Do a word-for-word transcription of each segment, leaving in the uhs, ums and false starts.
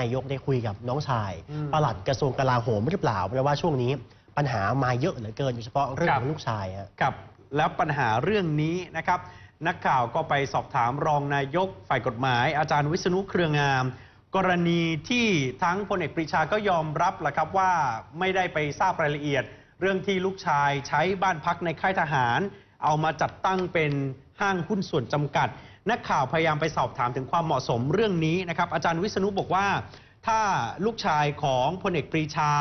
นายกได้คุยกับน้องชายปลัดกระทรวงกลาโหมหรือเปล่าเพราะว่าช่วงนี้ปัญหามาเยอะเหลือเกินโดยเฉพาะเรื่องของลูกชายครับแล้วปัญหาเรื่องนี้นะครับนักข่าวก็ไปสอบถามรองนายกฝ่ายกฎหมายอาจารย์วิษณุเครืองามกรณีที่ทั้งพลเอกปรีชาก็ยอมรับแหละครับว่าไม่ได้ไปทราบรายละเอียดเรื่องที่ลูกชายใช้บ้านพักในค่ายทหารเอามาจัดตั้งเป็นห้างหุ้นส่วนจำกัดนักข่าวพยายามไปสอบถามถึงความเหมาะสมเรื่องนี้นะครับอาจารย์วิษณุบอกว่าถ้าลูกชายของพลเอกปรีชา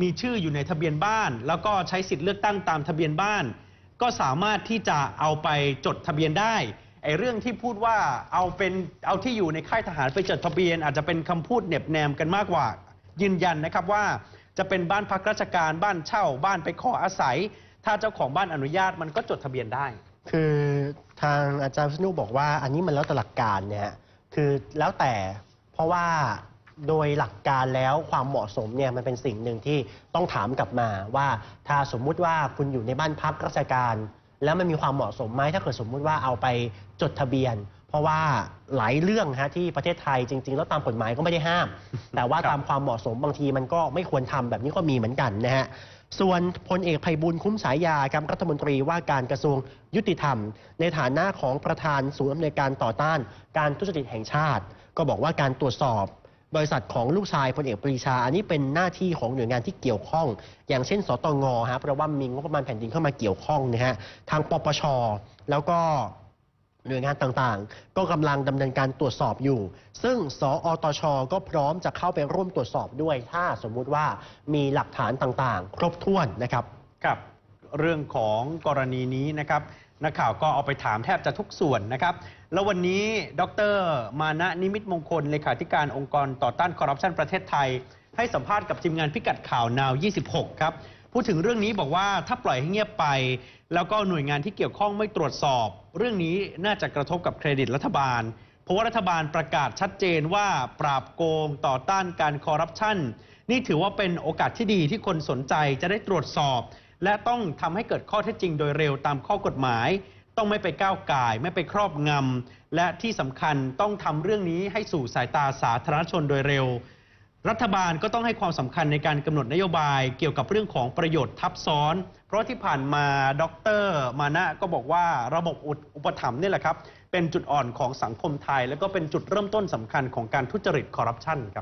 มีชื่ออยู่ในทะเบียนบ้านแล้วก็ใช้สิทธิ์เลือกตั้งตามทะเบียนบ้านก็สามารถที่จะเอาไปจดทะเบียนได้ไอ้เรื่องที่พูดว่าเอาเป็นเอาที่อยู่ในค่ายทหารไปจดทะเบียนอาจจะเป็นคำพูดเน็บแนมกันมากกว่ายืนยันนะครับว่าจะเป็นบ้านพักราชการบ้านเช่าบ้านไปขออาศัยถ้าเจ้าของบ้านอนุญาตมันก็จดทะเบียนได้คือทางอาจารย์วิษณุบอกว่าอันนี้มันแล้วแต่หลักการเนี่ยคือแล้วแต่เพราะว่าโดยหลักการแล้วความเหมาะสมเนี่ยมันเป็นสิ่งหนึ่งที่ต้องถามกลับมาว่าถ้าสมมุติว่าคุณอยู่ในบ้านพักราชการแล้วมันมีความเหมาะสมไหมถ้าเกิดสมมุติว่าเอาไปจดทะเบียนเพราะว่าหลายเรื่องฮะที่ประเทศไทยจริงๆแล้วตามกฎหมายก็ไม่ได้ห้ามแต่ว่าตามความเหมาะสมบางทีมันก็ไม่ควรทำแบบนี้ก็มีเหมือนกันนะฮะส่วนพลเอกไพบูลย์คุ้มฉายาครับรัฐมนตรีว่าการกระทรวงยุติธรรมในฐานะของประธานศูนย์อำนวยการต่อต้านการทุจริตแห่งชาติก็บอกว่าการตรวจสอบบริษัทของลูกชายพลเอกปรีชาอันนี้เป็นหน้าที่ของหน่วยงานที่เกี่ยวข้องอย่างเช่นสตงฮะเพราะว่ามีงบประมาณแผ่นดินเข้ามาเกี่ยวข้องนะฮะทางปปชแล้วก็หน่วยงานต่างๆก็กำลังดำเนินการตรวจสอบอยู่ซึ่งสอตชก็พร้อมจะเข้าไปร่วมตรวจสอบด้วยถ้าสมมุติว่ามีหลักฐานต่างๆครบถ้วนนะครับกับเรื่องของกรณีนี้นะครับนักข่าวก็เอาไปถามแทบจะทุกส่วนนะครับแล้ววันนี้ดร.มานะนิมิตมงคลเลขาธิการองค์กรต่อต้านคอร์รัปชันประเทศไทยให้สัมภาษณ์กับทีมงานพิกัดข่าว นาว ยี่สิบหกครับพูดถึงเรื่องนี้บอกว่าถ้าปล่อยให้เงียบไปแล้วก็หน่วยงานที่เกี่ยวข้องไม่ตรวจสอบเรื่องนี้น่าจะกระทบกับเครดิตรัฐบาลเพราะว่ารัฐบาลประกาศชัดเจนว่าปราบโกงต่อต้านการคอร์รัปชันนี่ถือว่าเป็นโอกาสที่ดีที่คนสนใจจะได้ตรวจสอบและต้องทำให้เกิดข้อเท็จจริงโดยเร็วตามข้อกฎหมายต้องไม่ไปก้าวก่ายไม่ไปครอบงำและที่สำคัญต้องทำเรื่องนี้ให้สู่สายตาสาธารณชนโดยเร็วรัฐบาลก็ต้องให้ความสำคัญในการกำหนดนโยบายเกี่ยวกับเรื่องของประโยชน์ทับซ้อนเพราะที่ผ่านมาดร.มานะก็บอกว่าระบบอุปถัมภ์นี่แหละครับเป็นจุดอ่อนของสังคมไทยและก็เป็นจุดเริ่มต้นสำคัญของการทุจริตคอร์รัปชันครับ